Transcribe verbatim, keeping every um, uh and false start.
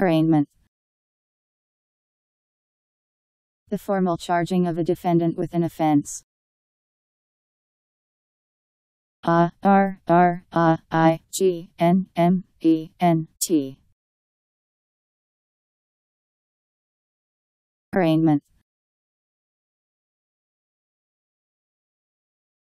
Arraignment. The formal charging of a defendant with an offense. A R R A I G N M E N T. Arraignment.